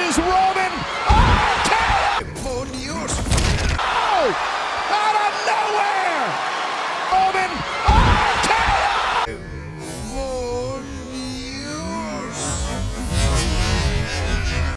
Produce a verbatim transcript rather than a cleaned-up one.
Is wrong.